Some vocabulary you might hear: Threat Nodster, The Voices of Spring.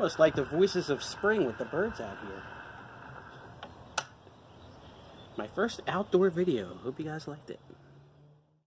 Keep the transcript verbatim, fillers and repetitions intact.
almost like the Voices of Spring with the birds out here. My first outdoor video. Hope you guys liked it.